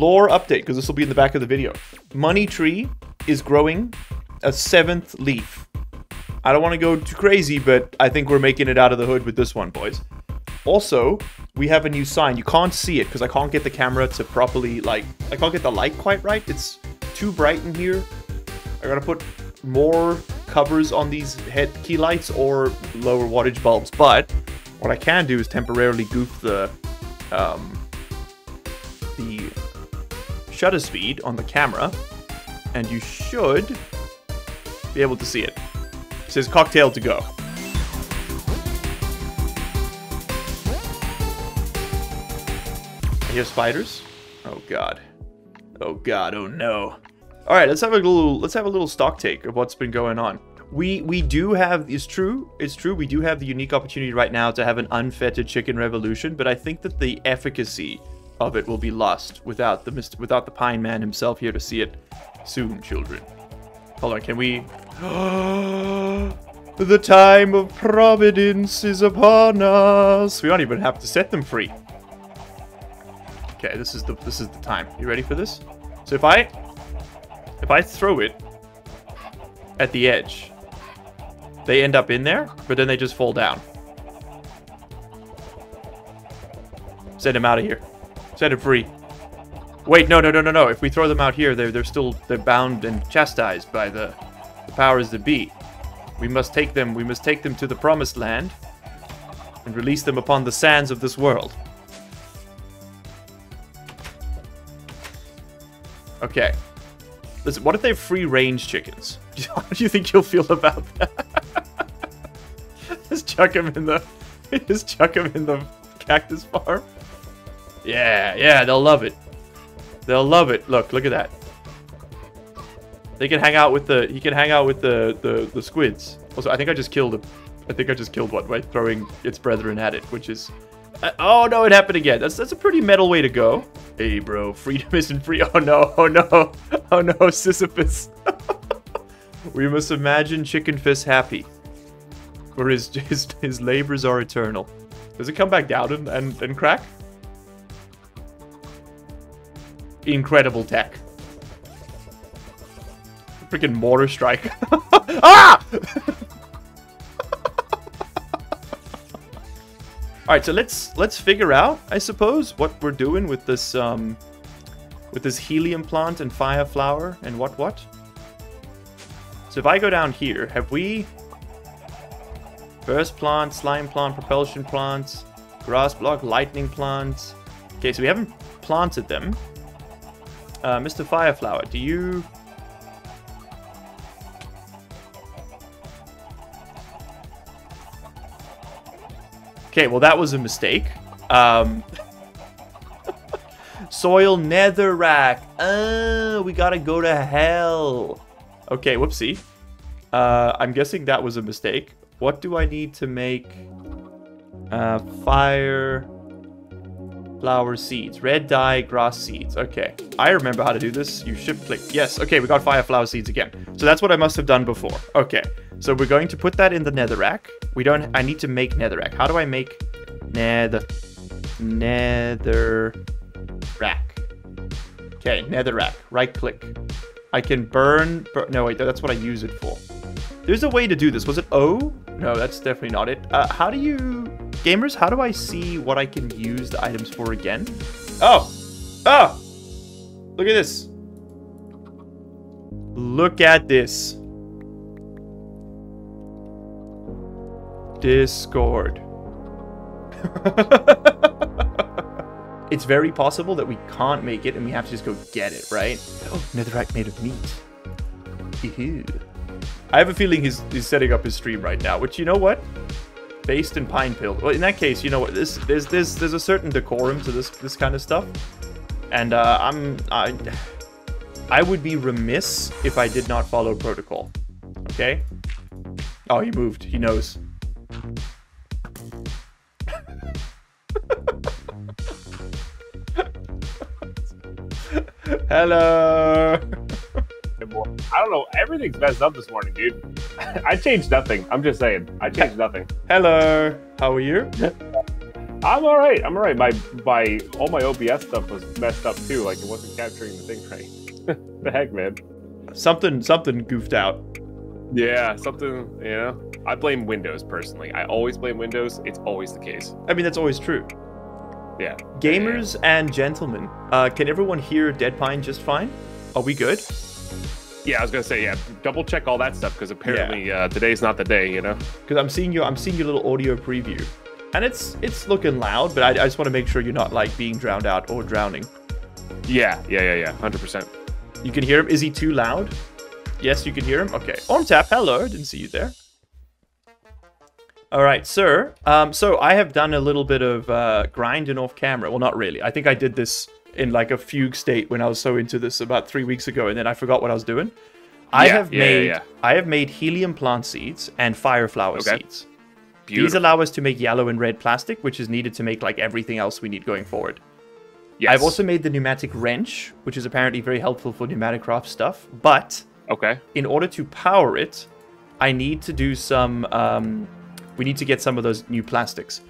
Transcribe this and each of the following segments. lore update, because this will be in the back of the video. Money Tree is growing a 7th leaf. I don't want to go too crazy, but I think we're making it out of the hood with this one, boys. Also, we have a new sign. You can't see it because I can't get the camera to properly, like, I can't get the light quite right. It's too bright in here. I gotta put more covers on these head key lights or lower wattage bulbs. But what I can do is temporarily goof the shutter speed on the camera, and you should be able to see it. It says cocktail to go. I hear spiders. Oh god. Oh god. Oh no. All right, let's have a little stock take of what's been going on. We do have, it's true, we do have the unique opportunity right now to have an unfettered chicken revolution, but I think that the efficacy of it will be lost without the Pine Man himself here to see it soon, children. Hold on, can we? The time of providence is upon us. We don't even have to set them free. Okay, this is the time. You ready for this? So if I throw it at the edge, they end up in there, but then they just fall down. Send him out of here. Set it free. Wait, no. If we throw them out here, they're bound and chastised by the powers that be. We must take them to the promised land and release them upon the sands of this world. Okay. Listen, what if they have free-range chickens? How do you think you'll feel about that? just chuck them in the cactus farm. Yeah, they'll love it. They'll love it. Look at that. They can hang out with the squids. Also, I think I just killed one by throwing its brethren at it, which is oh no, it happened again. That's a pretty metal way to go. Hey bro, freedom isn't free. Oh no, Sisyphus. We must imagine Chicken Fist happy, for his labors are eternal. Does it come back down and crack? Incredible tech. Freaking mortar strike. Ah! All right, so let's figure out, I suppose, what we're doing with this helium plant and fire flower and what. So if I go down here, have we burst plant, slime plant, propulsion plants, grass block, lightning plants? Okay, so we haven't planted them. Mr. Fireflower, do you? Okay, well that was a mistake. Soil netherrack. Oh, we gotta go to hell. Okay, whoopsie. I'm guessing that was a mistake. What do I need to make fire flower seeds? Red dye grass seeds. Okay, I remember how to do this. You shift click. Yes, okay, we got fire flower seeds again. So that's what I must have done before. Okay. So we're going to put that in the netherrack. I need to make netherrack. How do I make netherrack? Okay, netherrack. Right click. I can burn. No, wait, that's what I use it for. There's a way to do this. Was it O? No, that's definitely not it. How do you, gamers? How do I see what I can use the items for again? Oh, look at this. Look at this. Discord. It's very possible that we can't make it and we have to just go get it, right? Oh, netherrack made of meat. Ew. I have a feeling he's setting up his stream right now, which, you know what? Based in pine pill. Well, in that case, you know what? There's a certain decorum to this kind of stuff, and I would be remiss if I did not follow protocol. Okay. Oh, he moved. He knows. Hello. I don't know. Everything's messed up this morning, dude. I changed nothing. I'm just saying. I changed nothing. Hello. How are you? I'm all right. I'm all right. My all my OBS stuff was messed up too. Like it wasn't capturing the thing right. The heck, man. Something goofed out. Yeah, something. You know, I blame Windows personally. I always blame Windows. It's always the case. I mean, that's always true. Yeah. Gamers and gentlemen, can everyone hear Deadpine just fine? Are we good? Yeah, I was gonna say, yeah, double check all that stuff because apparently today's not the day, you know. Because I'm seeing your little audio preview, and it's looking loud, but I just want to make sure you're not like being drowned out or drowning. Yeah, 100%. You can hear him. Is he too loud? Yes, you can hear him. Okay, OrmTap, hello, didn't see you there. All right, sir. So I have done a little bit of grinding off camera. Well, not really. I think I did this in like a fugue state when I was so into this about 3 weeks ago, and then I forgot what I was doing. I have made helium plant seeds and fireflower seeds. Beautiful. These allow us to make yellow and red plastic, which is needed to make like everything else we need going forward. Yes. I've also made the pneumatic wrench, which is apparently very helpful for Pneumaticraft stuff. But in order to power it, I need to do some. We need to get some of those new plastics.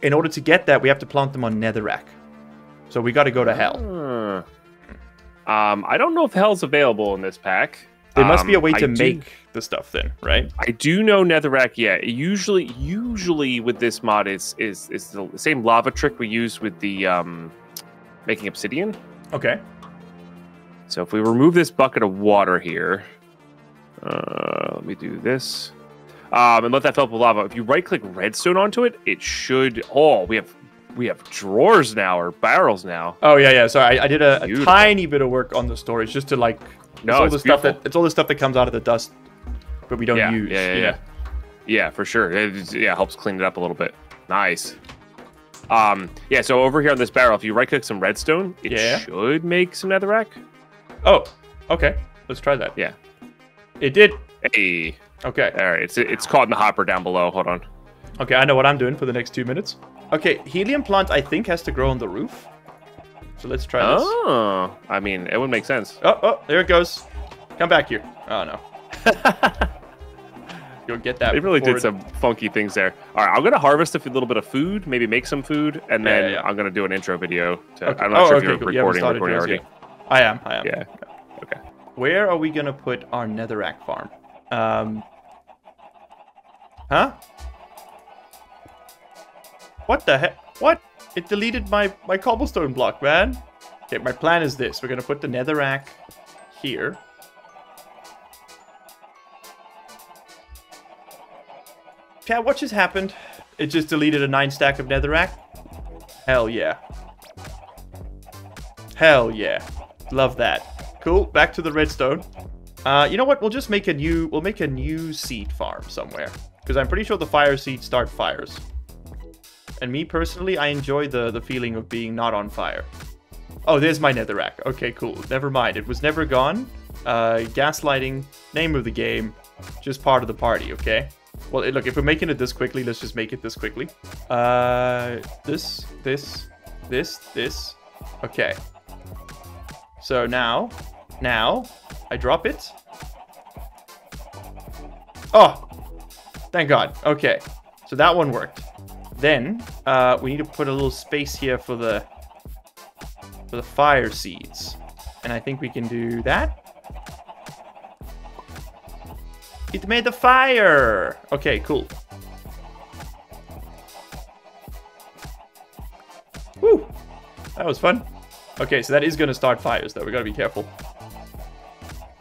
In order to get that, we have to plant them on netherrack. So we got to go to hell. I don't know if hell's available in this pack. There must be a way to make the stuff then, right? I do know netherrack, yeah. Usually with this mod, it's the same lava trick we used with the making obsidian. Okay. So if we remove this bucket of water here, let me do this. And let that fill up with lava. If you right-click redstone onto it, it should. Oh, we have drawers now or barrels now. Oh yeah. So I did a tiny bit of work on the storage just to like. No, it's all the stuff that comes out of the dust, but we don't use. Yeah, for sure. It helps clean it up a little bit. Nice. Yeah. So over here on this barrel, if you right-click some redstone, it should make some netherrack. Oh. Okay. Let's try that. Yeah. It did. Hey. Okay. All right. It's caught in the hopper down below. Hold on. Okay, I know what I'm doing for the next 2 minutes. Okay, helium plant, I think, has to grow on the roof. So let's try this. Oh, I mean, it would make sense. Oh, there it goes. Come back here. Oh, no. You'll get that. They really did some funky things there. All right, I'm going to harvest a little bit of food, maybe make some food, and then I'm going to do an intro video. I'm not sure if you're recording already. I am. Yeah. Okay. Where are we going to put our netherrack farm? Huh? What the heck? What? It deleted my cobblestone block, man. Okay, my plan is this. We're going to put the netherrack here. Chat, what just happened? It just deleted a 9 stack of netherrack? Hell yeah. Hell yeah. Love that. Cool. Back to the redstone. You know what? We'll just make a new. We'll make a new seed farm somewhere because I'm pretty sure the fire seeds start fires. And me personally, I enjoy the feeling of being not on fire. Oh, there's my netherrack. Okay, cool. Never mind. It was never gone. Gaslighting, name of the game, just part of the party. Okay. Well, look, if we're making it this quickly, let's just make it this quickly. This. Okay. So now. I drop it. Oh, thank God. Okay, so that one worked. Then we need to put a little space here for the fire seeds, and I think we can do that. It made the fire. Okay, cool. Woo, that was fun. Okay, so that is going to start fires, though. We got to be careful.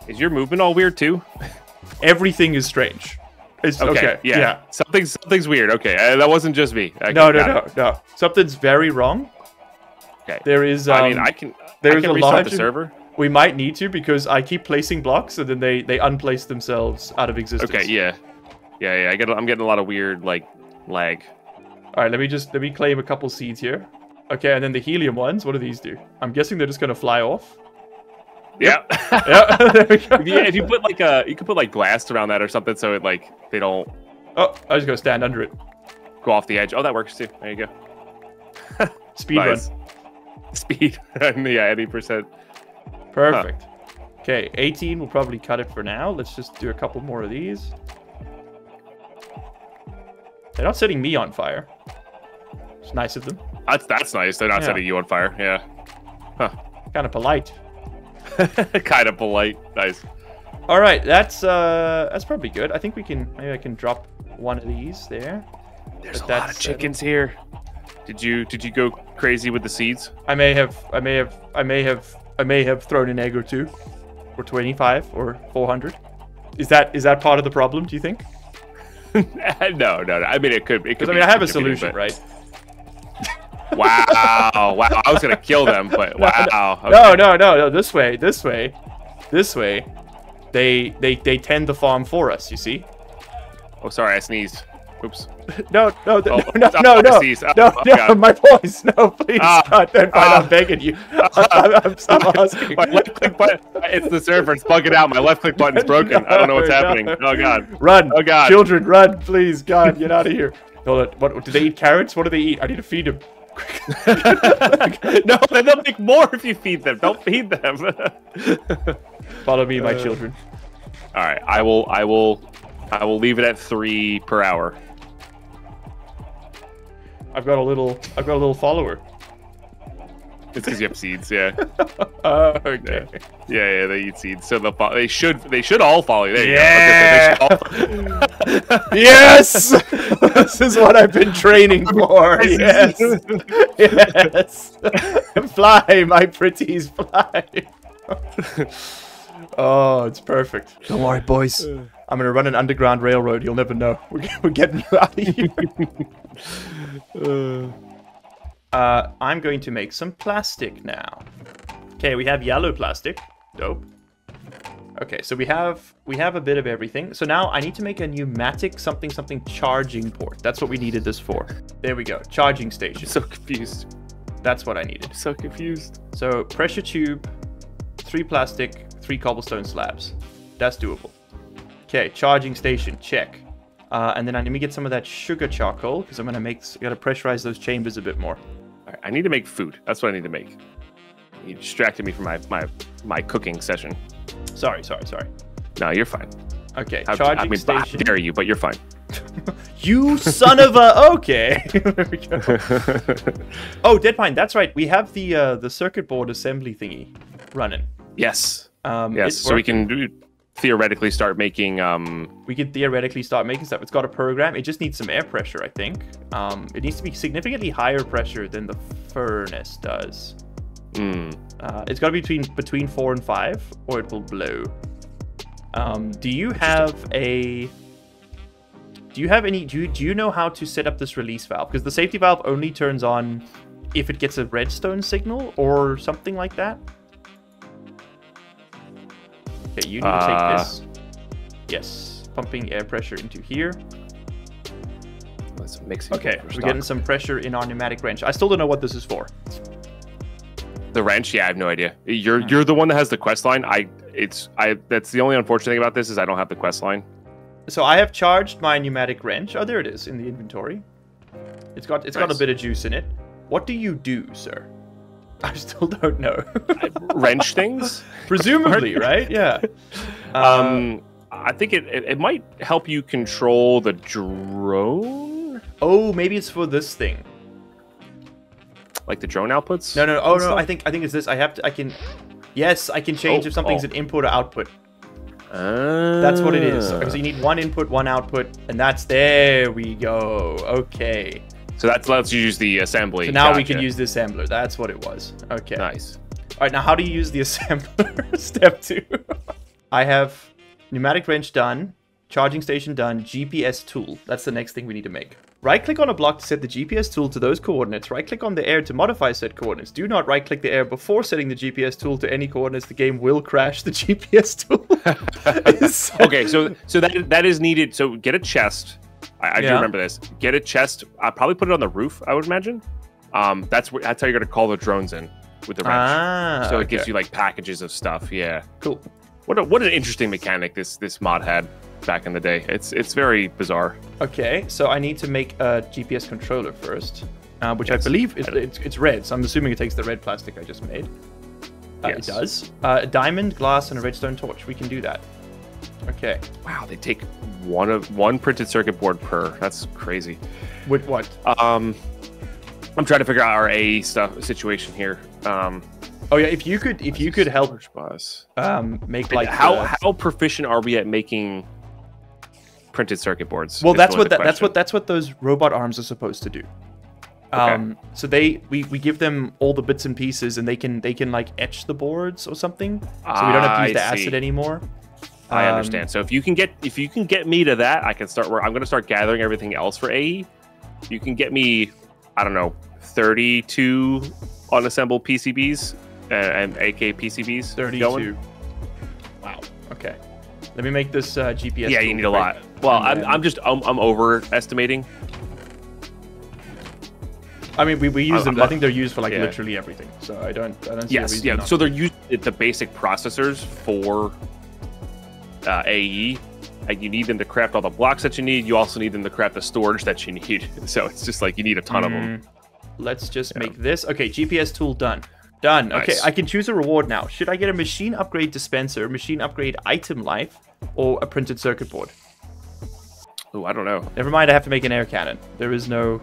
Is your movement all weird too? Everything is strange. It's, okay. Yeah. Something's weird. Okay. That wasn't just me. No. Something's very wrong. Okay. There is. I mean, I can restart the server. We might need to because I keep placing blocks and then they unplace themselves out of existence. Okay. Yeah. I'm getting a lot of weird like lag. All right. Let me claim a couple seeds here. Okay. And then the helium ones. What do these do? I'm guessing they're just gonna fly off. Yep. Yeah. There we go. Yeah, if you put like you could put like glass around that or something, so it like they don't. Oh, I was gonna stand under it. Go off the edge. Oh, that works too. There you go. Speed nice. Run. Speed. Yeah, 80%. Perfect. Huh. Okay, 18. We'll probably cut it for now. Let's just do a couple more of these. They're not setting me on fire. It's nice of them. That's nice. They're not setting you on fire. Yeah. Huh. Kind of polite. Kind of polite. Nice. All right, that's probably good. I think we can. Maybe I can drop one of these there. There's a lot of chickens here. Did you go crazy with the seeds? I may have thrown an egg or two, or 25, or 400. Is that part of the problem? Do you think? No. I mean, it could. Because I mean, I have a solution, but... right? Wow. I was gonna kill them, but wow. Okay. No. This way. They tend the farm for us. You see? Oh, sorry, I sneezed. Oops. No, my voice. No, please. I'm begging you. I'm asking. My left click button. It's the server. It's bugging out. My left click button's broken. I don't know what's happening. Oh God. Run. Oh God. Children, run, please. God, get out of here. What do they eat? Carrots? What do they eat? I need to feed them. No, then they'll make more if you feed them. Don't feed them. Follow me, my children. All right, I will leave it at 3 per hour. I've got a little follower. It's because you have seeds, yeah. Okay. Yeah, they eat seeds, so they should all follow you. There you go. Okay, so yes, this is what I've been training for. Yes, yes. Fly, my pretties, fly. Oh, it's perfect. Don't worry, boys. I'm gonna run an underground railroad. You'll never know. We're getting you out of here. I'm going to make some plastic now. Okay, we have yellow plastic. Dope. Okay, so we have a bit of everything. So now I need to make a pneumatic something charging port. That's what we needed this for. There we go. Charging station. I'm so confused. That's what I needed. I'm so confused. So pressure tube, 3 plastic, 3 cobblestone slabs. That's doable. Okay, charging station. Check. And then let me get some of that sugar charcoal because I'm gonna gotta pressurize those chambers a bit more. I need to make food. That's what I need to make. You distracted me from my cooking session. Sorry. No, you're fine. Okay, charging station. I dare you, but you're fine. You son of a... Okay. There we go. Oh, Deadpine, that's right. We have the circuit board assembly thingy running. Yes. Yes, so we can do... Theoretically start making we could theoretically start making stuff. It's got a program. It just needs some air pressure, I think. It needs to be significantly higher pressure than the furnace does. It's got to be between 4 and 5 or it will blow. Do you know how to set up this release valve? Because the safety valve only turns on if it gets a redstone signal or something like that. Okay, you need to take this. Yes, pumping air pressure into here. Let's mix it. Okay, we're getting some pressure in our pneumatic wrench. I still don't know what this is for. The wrench? Yeah, I have no idea. You're the one that has the quest line. That's the only unfortunate thing about this is I don't have the quest line. So I have charged my pneumatic wrench. Oh, there it is in the inventory. It's got a bit of juice in it. What do you do, sir? I still don't know. Wrench things? Presumably, right? Yeah. I think it might help you control the drone. Oh, maybe it's for this thing. Like the drone outputs? No. Oh no, I think it's this. I can change if something's an input or output. That's what it is. So you need 1 input, 1 output, and there we go. Okay. So that lets you use the assembly. So now we can use the assembler. That's what it was. Okay. Nice. All right. Now, how do you use the assembler? Step 2. I have pneumatic wrench done, charging station done, GPS tool. That's the next thing we need to make. Right-click on a block to set the GPS tool to those coordinates. Right-click on the air to modify said coordinates. Do not right-click the air before setting the GPS tool to any coordinates. The game will crash the GPS tool. Okay. So that is needed. So get a chest. I do remember this. Get a chest. I probably put it on the roof, I would imagine. That's how you're going to call the drones in with the wrench. It gives you like packages of stuff. Yeah. Cool. What an interesting mechanic this mod had back in the day. It's very bizarre. Okay, so I need to make a GPS controller first, which I believe it's red. So I'm assuming it takes the red plastic I just made. Yes. It does. A diamond, glass, and a redstone torch. We can do that. Okay. Wow, they take one printed circuit board per. That's crazy. With what? I'm trying to figure out our AE stuff situation here. Oh yeah, if you could help us make like how proficient are we at making printed circuit boards? Well, that's what those robot arms are supposed to do. Okay. So we give them all the bits and pieces, and they can like etch the boards or something. So we don't have to use the acid anymore. I understand. So if you can get me to that, I can start where I'm going to start gathering everything else for AE. You can get me, I don't know, 32 unassembled PCBs and AK PCBs. 32. Going. Wow. Okay. Let me make this GPS. Yeah, you need a lot. Well, I'm overestimating. I mean, we use them. I think they're used for like literally everything. So I don't. See yes. Yeah. So they're used the basic processors for AE. Like you need them to craft all the blocks that you need. You also need them to craft the storage that you need. So it's just like you need a ton of them. Let's just make this. Okay, GPS tool done. Done. Nice. Okay, I can choose a reward now. Should I get a machine upgrade dispenser, machine upgrade item life, or a printed circuit board? Oh, I don't know. Never mind. I have to make an air cannon. There is no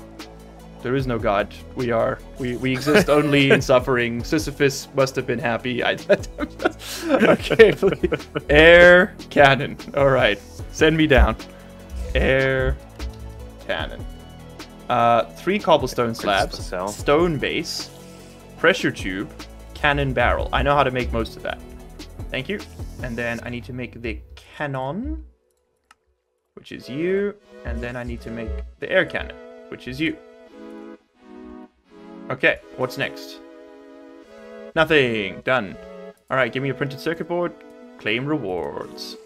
God. We exist only in suffering. Sisyphus must have been happy. Okay, please. Air cannon. All right, send me down. Air cannon. 3 cobblestone slabs, stone base, pressure tube, cannon barrel. I know how to make most of that. Thank you. And then I need to make the cannon, which is you. And then I need to make the air cannon, which is you. Okay, what's next? Nothing. Done. All right, give me a printed circuit board. Claim rewards.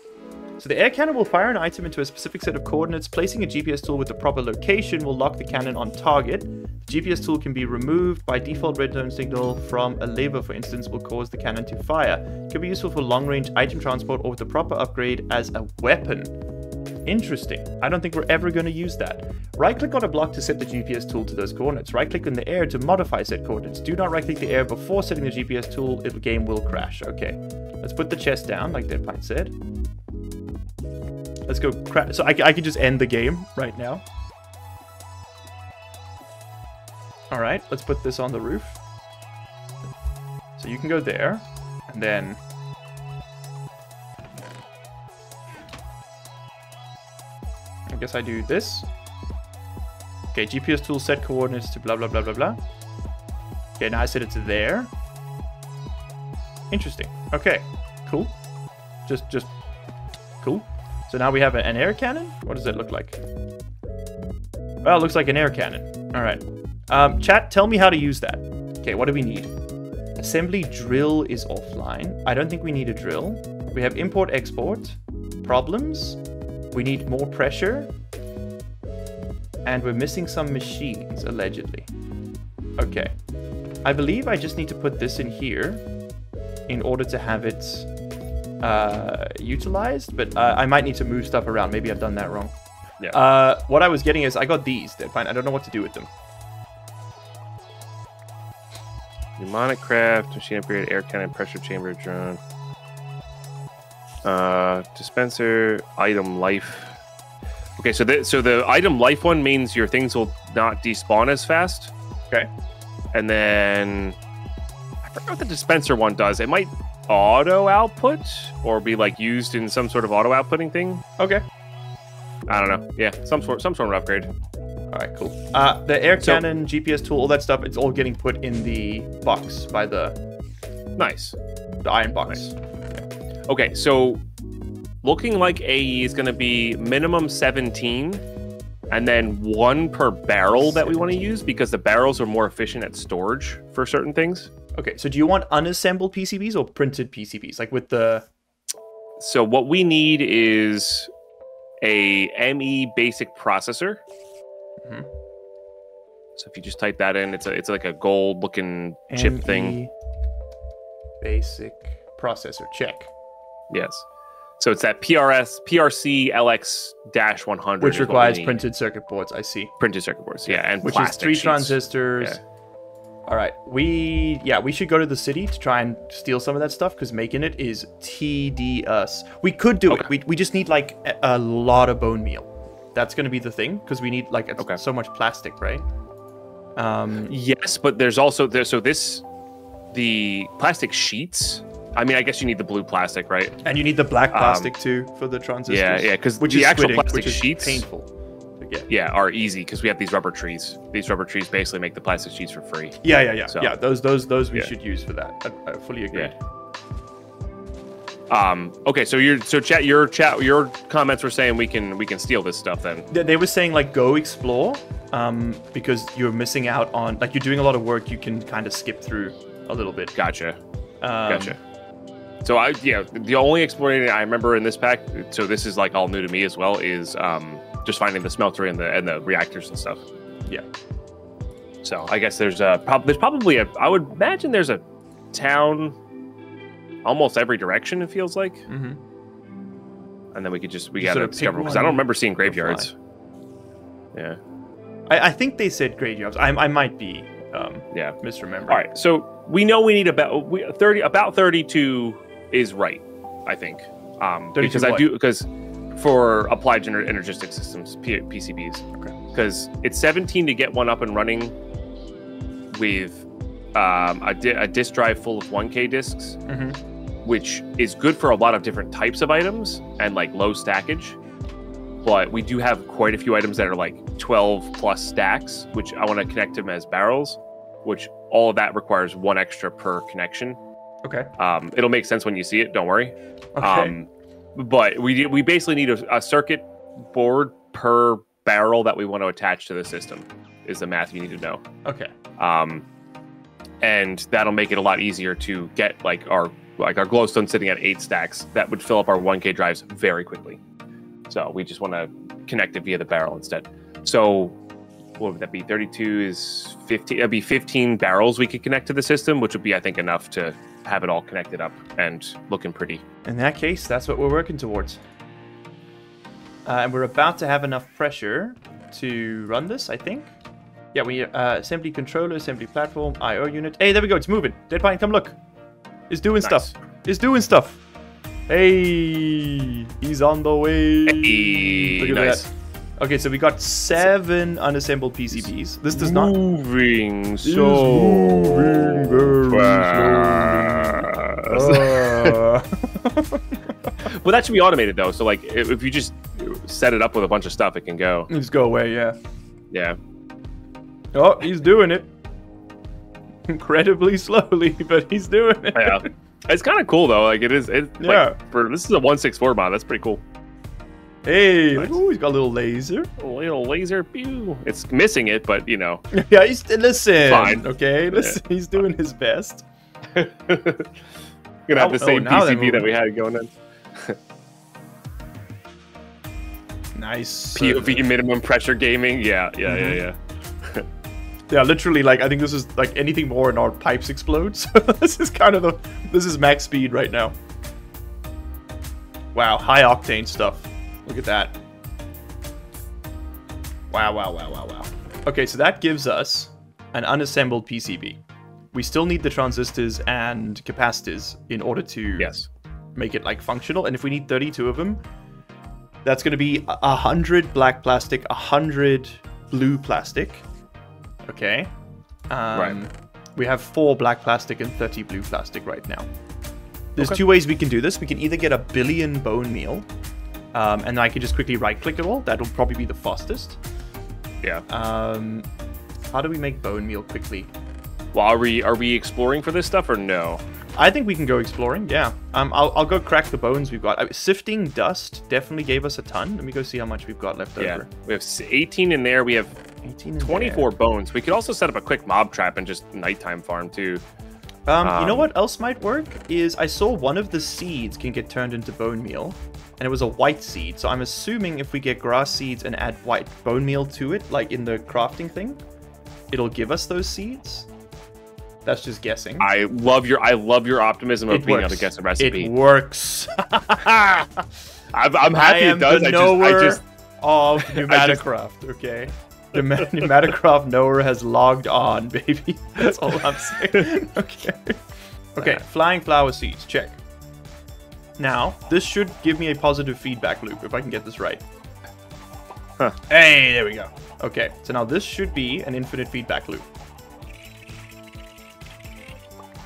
So the air cannon will fire an item into a specific set of coordinates. Placing a GPS tool with the proper location will lock the cannon on target. The GPS tool can be removed by default. Redstone signal from a lever, for instance, will cause the cannon to fire. It can be useful for long-range item transport or with the proper upgrade as a weapon. Interesting. I don't think we're ever going to use that. Right-click on a block to set the GPS tool to those coordinates. Right-click in the air to modify set coordinates. Do not right-click the air before setting the GPS tool. The game will crash. Okay. Let's put the chest down, like Deadpine said. Let's go crash. So I could just end the game right now. All right. Let's put this on the roof. So you can go there. And then... I guess I do this. Okay, GPS tool set coordinates to blah, blah, blah, blah, blah. Okay, now I said it's there. Interesting. Okay, cool. Just cool. So now we have an air cannon. What does it look like? Well, it looks like an air cannon. All right. Chat, tell me how to use that. Okay, what do we need? Assembly drill is offline. I don't think we need a drill. We have import, export, problems. We need more pressure. And we're missing some machines, allegedly. Okay. I believe I just need to put this in here in order to have it utilized, but I might need to move stuff around. Maybe I've done that wrong. Yeah. What I was getting is I got these. They're fine. I don't know what to do with them. Pneumaticraft, machine upgrade, air cannon, pressure chamber, drone. Dispenser, item life. Okay, so the item life one means your things will not despawn as fast. Okay. And then I forgot what the dispenser one does. It might auto output or be like used in some sort of auto outputting thing. Okay. I don't know. Yeah, some sort of upgrade. All right, cool. The air cannon, GPS tool, all that stuff, it's all getting put in the box by the nice. The iron box. Nice. Okay, so looking like AE is going to be minimum 17 and then 1 per barrel that we want to use because the barrels are more efficient at storage for certain things. Okay, so do you want unassembled PCBs or printed PCBs? Like with the... So what we need is a ME basic processor. Mm-hmm. So if you just type that in, it's like a gold looking chip thing. Basic processor, check. Yes. So it's that PRC LX-100. Which requires printed circuit boards, I see. Printed circuit boards, yeah. And which is 3 transistors. Yeah. All right. We should go to the city to try and steal some of that stuff because making it is tedious. We could do it. We just need like a lot of bone meal. That's going to be the thing because we need like so much plastic, right? Yes, but there's also there. So this, the plastic sheets. I mean, I guess you need the blue plastic, right? And you need the black plastic too for the transistors. Yeah, yeah, because the actual plastic sheets painful. Yeah, are easy because we have these rubber trees. These rubber trees basically make the plastic sheets for free. Yeah, yeah, yeah. So, yeah, those we should use for that. I fully agree. Yeah. Okay, so your comments were saying we can steal this stuff then. They were saying like go explore, because you're missing out on like you're doing a lot of work. You can kind of skip through a little bit. Gotcha. Gotcha. So the only exploration I remember in this pack. So this is like all new to me as well. Is just finding the smelter and the reactors and stuff. Yeah. So I guess there's probably I would imagine there's a town almost every direction it feels like. Mm-hmm. And then we gotta discover because I don't remember seeing graveyards. Yeah. I think they said graveyards. I might be misremembering. All right. So we know we need about 32 is right, I think. Because what? For applied energistic systems, PCBs, because it's 17 to get one up and running with a disk drive full of 1K disks, mm-hmm. which is good for a lot of different types of items and like low stackage. But we do have quite a few items that are like 12 plus stacks, which I want to connect them as barrels, which all of that requires one extra per connection. Okay. It'll make sense when you see it. Don't worry. Okay. But we basically need a circuit board per barrel that we want to attach to the system is the math you need to know. Okay. And that'll make it a lot easier to get like our glowstone sitting at 8 stacks. That would fill up our 1K drives very quickly. So we just want to connect it via the barrel instead. So what would that be? 32 is 15. That'd be 15 barrels we could connect to the system, which would be, I think, enough to have it all connected up and looking pretty. In that case, that's what we're working towards. And we're about to have enough pressure to run this, I think. Yeah, we assembly controller, assembly platform, IO unit. Hey, there we go. It's moving. Deadpine, come look. It's doing stuff. It's doing stuff. Hey, he's on the way. Hey, look at that. Okay, so we got 7 unassembled PCBs. This does not moving very fast. Well, that should be automated though. So like, if you just set it up with a bunch of stuff, it can go. Just go away, yeah. Yeah. Oh, he's doing it. Incredibly slowly, but he's doing it. Yeah. It's kind of cool though. Like it is. Yeah. Like, this is a 164 mod. That's pretty cool. Hey, nice. Ooh, he's got a little laser. A little laser, pew. It's missing it, but you know. Yeah, listen. Fine. Okay, listen, yeah. He's doing his best. Gonna have the same PCB that we had going in. Nice. POV minimum pressure gaming. Yeah, yeah, mm-hmm. yeah. Yeah, literally, like, I think this is, like, anything more and our pipes explode. So this is kind of this is max speed right now. Wow, high octane stuff. Look at that. Wow, wow, wow, wow, wow. Okay, so that gives us an unassembled PCB. We still need the transistors and capacitors in order to make it like functional. And if we need 32 of them, that's going to be 100 black plastic, 100 blue plastic. Okay. Right. We have 4 black plastic and 30 blue plastic right now. There's two ways we can do this. We can either get a billion bone meal. And I can just quickly right-click it all. That'll probably be the fastest. Yeah. How do we make bone meal quickly? Well, are we exploring for this stuff or no? I think we can go exploring. Yeah. I'll go crack the bones we've got. Sifting dust definitely gave us a ton. Let me go see how much we've got left over. We have 18 in there. We have 24 bones. We could also set up a quick mob trap and just nighttime farm too. You know what else might work is I saw one of the seeds can get turned into bone meal. And it was a white seed, so I'm assuming if we get grass seeds and add white bone meal to it, like in the crafting thing, it'll give us those seeds. That's just guessing. I love your optimism of being able to guess a recipe. It works. I'm happy it does. I just of Pneumaticraft, okay? Pneumaticraft knower has logged on, baby. That's all I'm saying. Okay, flying flower seeds, check. Now, this should give me a positive feedback loop if I can get this right. Huh. Hey, there we go. Okay, so now this should be an infinite feedback loop.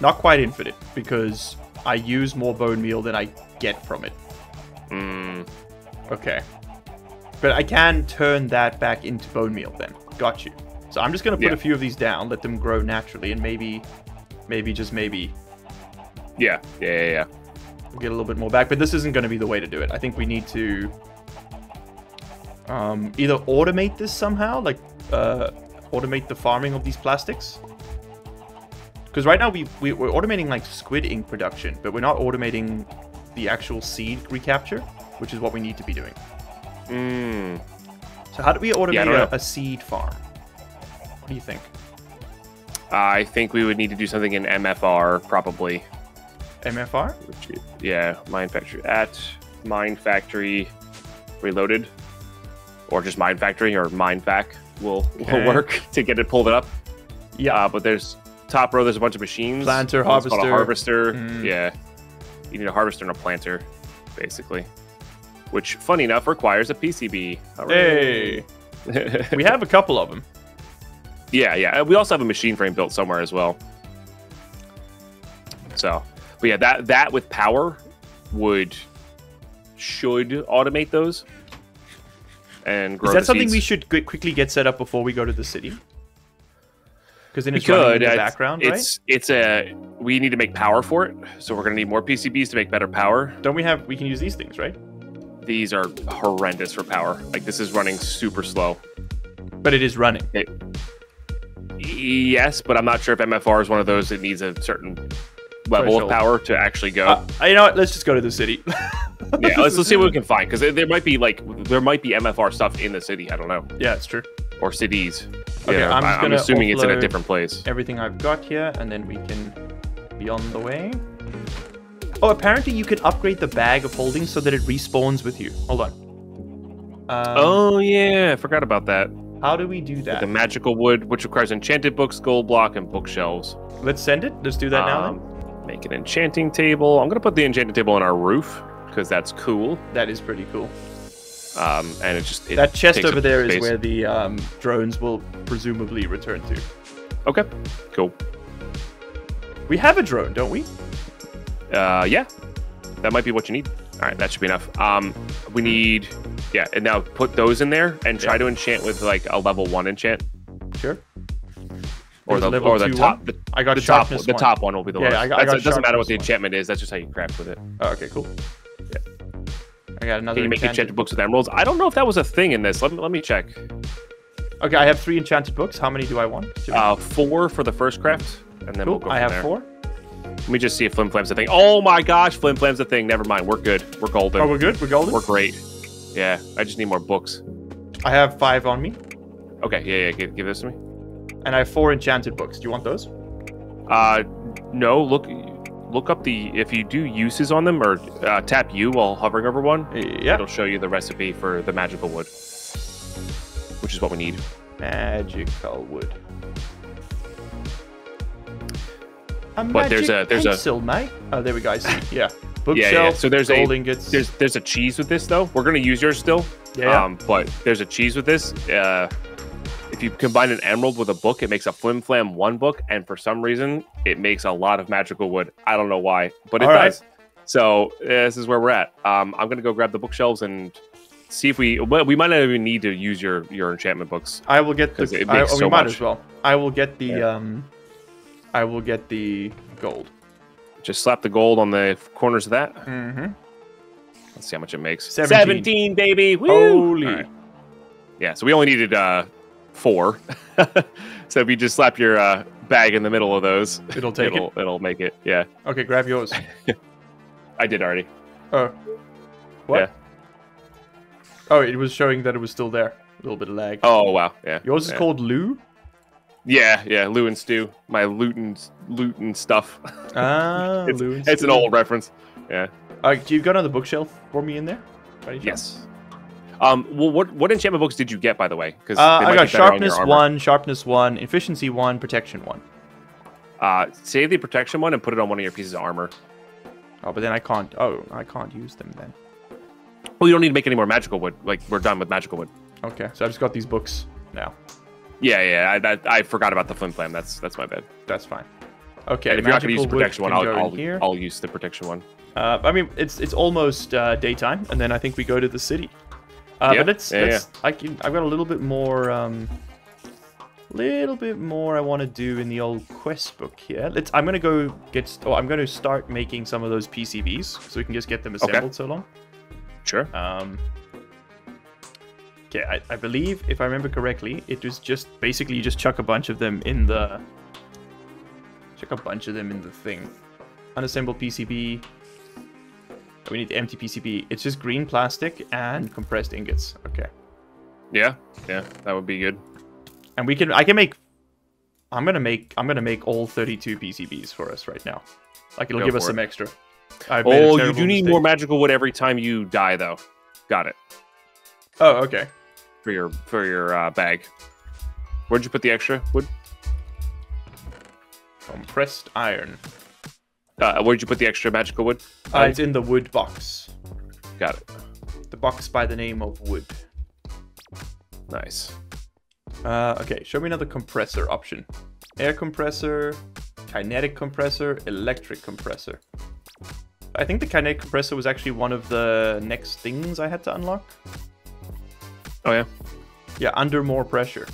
Not quite infinite, because I use more bone meal than I get from it. Hmm. Okay. But I can turn that back into bone meal then. Got you. So I'm just going to put a few of these down, let them grow naturally, and maybe, just maybe... Yeah. We'll get a little bit more back, but this isn't going to be the way to do it. I think we need to either automate this somehow, like automate the farming of these plastics. Because right now we're automating like squid ink production, but we're not automating the actual seed recapture, which is what we need to be doing. Mm. So how do we automate a seed farm? What do you think? I think we would need to do something in MFR, probably. MFR? Yeah, Mine Factory. At Mine Factory Reloaded. Or just Mine Factory or Mine Fac will work to get it pulled up. Yeah. But there's... Top row, there's a bunch of machines. Planter, harvester. Called a harvester. Mm. Yeah. You need a harvester and a planter, basically. Which, funny enough, requires a PCB. Hey! We have a couple of them. Yeah. We also have a machine frame built somewhere as well. So, but yeah, that with power should automate those and grow. Is that something we should quickly get set up before we go to the city? Because then it's running in the background, right? We need to make power for it, so we're going to need more PCBs to make better power. We can use these things, right? These are horrendous for power. Like, this is running super slow. But it is running. Yes, but I'm not sure if MFR is one of those that needs a certain level of power to actually go. You know what? Let's just go to the city. let's see what we can find, because there might be MFR stuff in the city. I don't know. Yeah, it's true. Or cities. Okay, yeah, I'm assuming it's in a different place. Everything I've got here, and then we can be on the way. Oh, apparently you can upgrade the bag of holding so that it respawns with you. Hold on. Oh, yeah. I forgot about that. How do we do that? The magical wood, which requires enchanted books, gold block, and bookshelves. Let's send it. Let's do that now, then. Make an enchanting table. I'm going to put the enchanting table on our roof, because that's cool. That is pretty cool. And it just that chest over there is where the drones will presumably return to. Okay, cool. We have a drone, don't we? Yeah, that might be what you need. All right, that should be enough. We need and now put those in there and try to enchant with like a level 1 enchant. Sure. The top one will be the lowest. It doesn't matter what the enchantment is. That's just how you craft with it. Oh, okay, cool. I got another. Can you make enchanted books with emeralds? I don't know if that was a thing in this. Let me check. Okay, I have 3 enchanted books. How many do I want? 4 for the first craft, and then we'll go from there. I have 4. Let me just see if Flim Flam's a thing. Oh my gosh, Flim Flam's a thing. Never mind. We're good. We're golden. Oh, we're good? We're golden? We're great. Yeah, I just need more books. I have 5 on me. Okay, yeah. Give this to me. And I have 4 enchanted books. Do you want those? No, look up if you do uses on them or tap U while hovering over one, it'll show you the recipe for the magical wood, which is what we need. Magical wood. There's pencil, mate. Oh, there we go. I see. Yeah. Bookshelf. Yeah. So there's gold ingots. There's a cheese with this though. We're gonna use yours still. Yeah. But there's a cheese with this. If you combine an emerald with a book, it makes a Flim Flam 1 book, and for some reason, it makes a lot of magical wood. I don't know why, but it does. So this is where we're at. I'm going to go grab the bookshelves and see if we might not even need to use your enchantment books. I will get the. I will get the. Yeah. I will get the gold. Just slap the gold on the corners of that. Mm-hmm. Let's see how much it makes. 17 baby. Woo! Holy. Right. Yeah. So we only needed 4. So if you just slap your bag in the middle of those, it'll make it. Yeah. Okay, grab yours. I did already. Oh. What? Yeah. Oh, it was showing that it was still there. A little bit of lag. Oh wow. Yeah. Yours is called Lou? Yeah, Lou and Stew. My loot and stuff. Ah, Lou and Stew. It's an old reference. Yeah. Do you got another bookshelf for me in there? Yes. Well, what enchantment books did you get, by the way? Because I got sharpness 1, efficiency 1, protection 1. Save the protection 1 and put it on one of your pieces of armor. Oh, but then I can't. Oh, I can't use them then. Well, you don't need to make any more magical wood. Like we're done with magical wood. Okay, so I just got these books now. I forgot about the flim flam. That's my bad. That's fine. Okay. And if you're not gonna use the protection one, I'll use the protection one. I mean, it's almost daytime, and then I think we go to the city. But let's I've got a little bit more. Little bit more I want to do in the old quest book here. I'm gonna go get. Oh, I'm gonna start making some of those PCBs so we can just get them assembled so long. Sure. Okay, I believe if I remember correctly, it was just basically you just chuck a bunch of them in the. Chuck a bunch of them in the thing. Unassembled PCB. We need the empty PCB. It's just green plastic and compressed ingots. Okay. Yeah. Yeah, that would be good. And we can, I'm gonna make all 32 PCBs for us right now. Like it'll give us some extra. Oh, you do need more magical wood every time you die, though. Got it. Oh, okay. For your bag. Where'd you put the extra wood? Compressed iron. Where'd you put the extra magical wood? It's in the wood box. Got it. The box by the name of wood. Nice. Okay, show me another compressor option. Air compressor, kinetic compressor, electric compressor. I think the kinetic compressor was actually one of the next things I had to unlock. Oh, yeah? Yeah, under more pressure.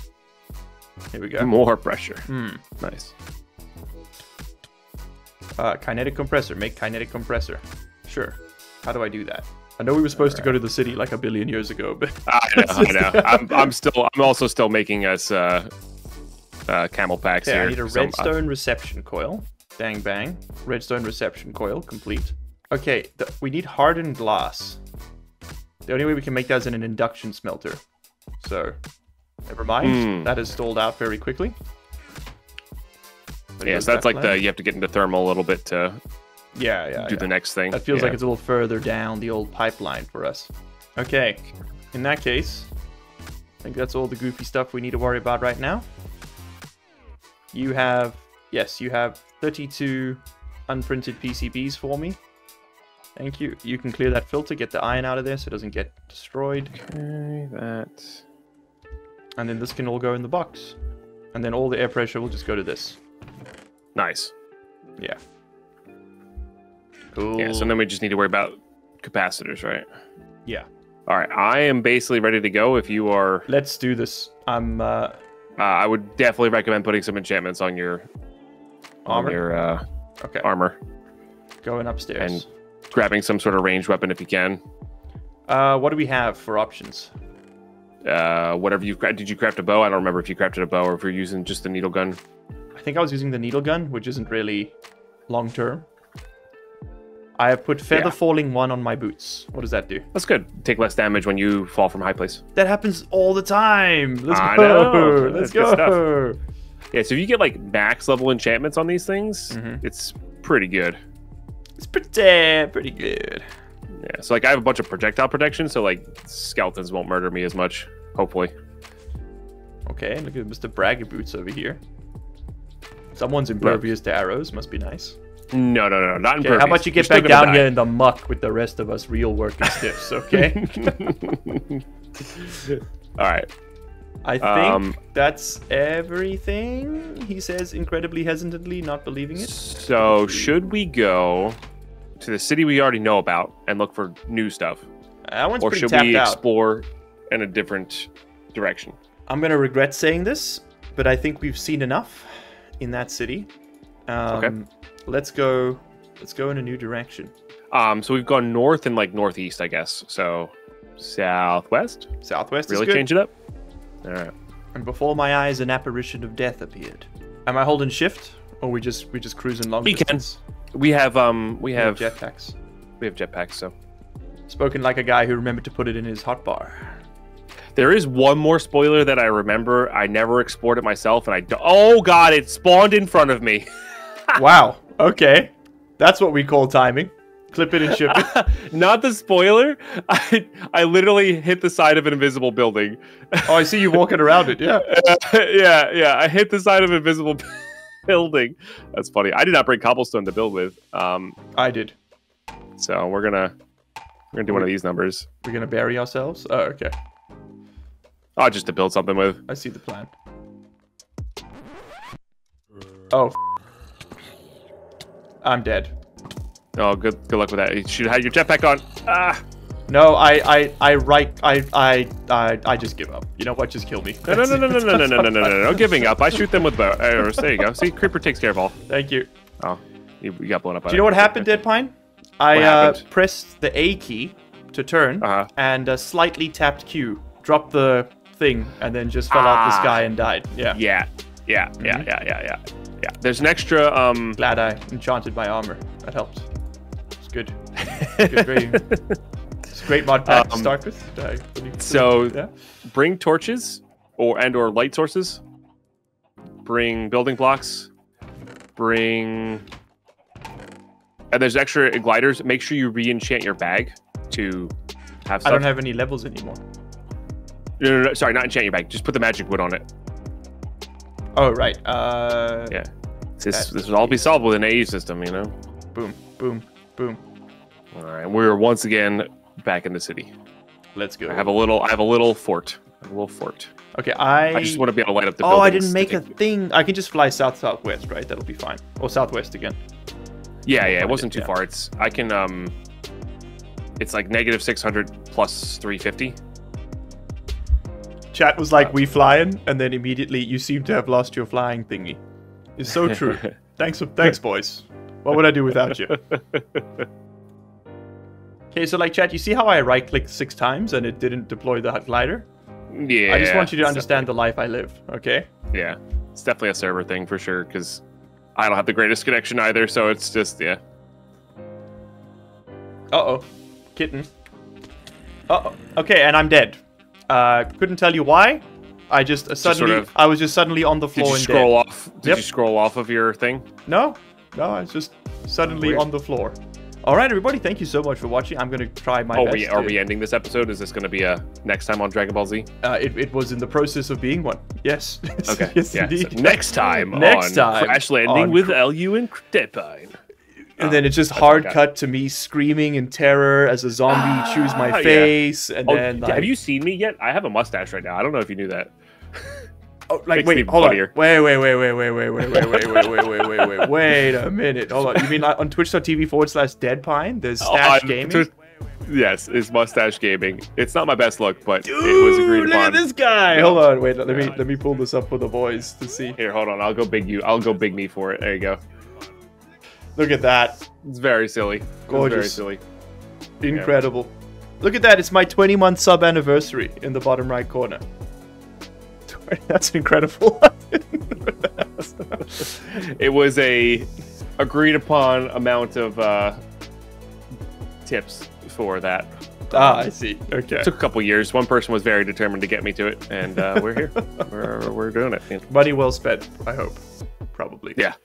Here we go. More pressure. Hmm. Nice. Kinetic compressor. Make kinetic compressor. Sure. How do I do that? I know we were supposed to go to the city like a billion years ago, but I know. I'm also still making us camel packs here. I need a redstone reception coil. Bang bang. Redstone reception coil complete. Okay, we need hardened glass. The only way we can make that is in an induction smelter. So, never mind. That is stalled out very quickly. There so that's like you have to get into thermal a little bit to. Do the next thing. That feels like it's a little further down the old pipeline for us. Okay, in that case, I think that's all the goofy stuff we need to worry about right now. You have, yes, you have 32 unprinted PCBs for me. Thank you. You can clear that filter, get the iron out of there so it doesn't get destroyed. Okay, that. And then this can all go in the box. And then all the air pressure will just go to this. Nice. Yeah. Cool. Yeah, so then we just need to worry about capacitors, right? Yeah. All right, I am basically ready to go if you are... Let's do this. I'm... I would definitely recommend putting some enchantments on your... Armor? On your armor. Going upstairs. And grabbing some sort of ranged weapon if you can. What do we have for options? Whatever you... Did you craft a bow? I don't remember if you crafted a bow or if you're using just the needle gun. I think I was using the needle gun, which isn't really long-term. I have put Feather Falling 1 on my boots. What does that do? That's good. Take less damage when you fall from high place. That happens all the time. Let's go. Let's go. Yeah, so if you get like max level enchantments on these things, it's pretty good. It's pretty good. Yeah, so like I have a bunch of projectile protection, so like skeletons won't murder me as much, hopefully. Okay, look at Mr. Braggy Boots over here. Someone's impervious to arrows. Must be nice. No, not impervious. How about you get back down here in the muck with the rest of us real working stiffs, okay? All right. I think that's everything, he says incredibly hesitantly, not believing it. So should we go to the city we already know about and look for new stuff? That one's pretty tapped out. Or should we explore in a different direction? I'm going to regret saying this, but I think we've seen enough in that city. Okay. Let's go in a new direction. So we've gone north and like northeast, I guess. So southwest? Southwest is good. Really change it up? All right. And before my eyes, an apparition of death appeared. Am I holding shift? Or we just cruising long distance? We have jetpacks. We have jetpacks, so. Spoken like a guy who remembered to put it in his hotbar. There is one more spoiler that I remember. I never explored it myself, and oh God, it spawned in front of me. Wow. Okay, that's what we call timing. Clip it and ship it. Not the spoiler. I literally hit the side of an invisible building. Oh, I see you walking around it. Yeah. Yeah. I hit the side of an invisible building. That's funny. I did not bring cobblestone to build with. I did. So we're gonna do one of these numbers. We're gonna bury ourselves. Oh, okay. Oh, just to build something with. I see the plan. Oh, I'm dead. Oh, good luck with that. You should have your jetpack on. Ah. No, I just give up. You know what? Just kill me. No, giving up. I shoot them with bow arrows. There you go. See, creeper takes care of all. Thank you. Oh, you got blown up. Do you know what happened, Deadpine? I pressed the A key to turn and slightly tapped Q, dropped the thing, and then just fell out the sky and died. Yeah. Yeah. There's an extra. Glad I enchanted my armor. That helped. It's good. Good. Great mod pack to start with. Bring torches or light sources. Bring building blocks. Bring... And there's extra gliders. Make sure you re-enchant your bag to have stuff. I don't have any levels anymore. No. Sorry, not enchant your bag. Just put the magic wood on it. Oh, right. Yeah. This would all be solved with an AE system, you know? Boom, boom, boom. All right. We're once again... back in the city. Let's go. I have a little fort. Okay, I just want to be able to light up the buildings. Oh, I didn't make a thing. I can just fly southwest, right? That'll be fine. Or southwest again. Yeah, it wasn't too far. It's it's like -600 + 350. Chat was like, we flying, and then immediately you seem to have lost your flying thingy. It's so true. thanks boys. What would I do without you? Okay, so like, chat, you see how I right-clicked 6 times and it didn't deploy the glider? Yeah. I just want you to understand the life I live, okay? Yeah, it's definitely a server thing for sure, because I don't have the greatest connection either, so it's just, yeah. Uh-oh. Kitten. Uh-oh. Okay, and I'm dead. Couldn't tell you why. I just suddenly, I was just suddenly on the floor and dead. Did you scroll off of your thing? No, I was just suddenly on the floor. All right, everybody, thank you so much for watching. I'm going to try my best. Are we ending this episode? Is this going to be a next time on Dragon Ball Z? It was in the process of being one. Yes. Okay. Yes, indeed. So next time on Crash Landing with LU and Deadpine. And then it's just hard cut to me screaming in terror as a zombie chews my face. Yeah. And then, like, have you seen me yet? I have a mustache right now. I don't know if you knew that. Oh, like, wait, hold on. Wait a minute. Hold on. You mean on Twitch.tv/Deadpine? There's Stash Gaming? Yes, it's Mustache Gaming. It's not my best look, but dude, it was agreed upon. Look at this guy. Hold on. Wait, let me pull this up for the boys to see. Here, hold on. I'll go big me for it. There you go. Look at that. It's very silly. Gorgeous. Very silly. Incredible. Yeah. Look at that. It's my 20-month sub anniversary in the bottom right corner. That's incredible. It was a agreed upon amount of tips for that. I see. Okay. It took a couple years. One person was very determined to get me to it, and we're here. we're doing it. Money well spent, I hope. Probably. Yeah.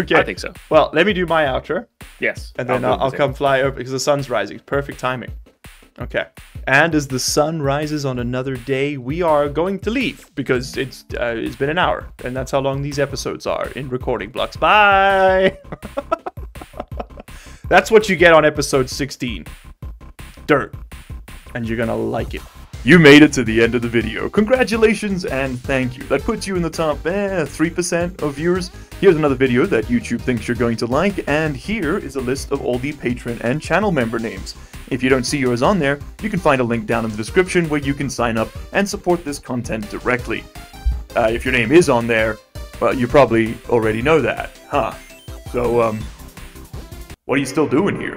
Okay. I think so. Well, let me do my outro. Yes. And then I'll come fly over because the sun's rising. Perfect timing. Okay, and as the sun rises on another day, we are going to leave because it's been an hour, and that's how long these episodes are in recording blocks. Bye. That's what you get on episode 16. Dirt, and you're gonna like it. You made it to the end of the video. Congratulations and thank you. That puts you in the top 3% of viewers. Here's another video that YouTube thinks you're going to like, and here is a list of all the patron and channel member names. If you don't see yours on there, you can find a link down in the description where you can sign up and support this content directly. If your name is on there, well, you probably already know that, huh? So, what are you still doing here?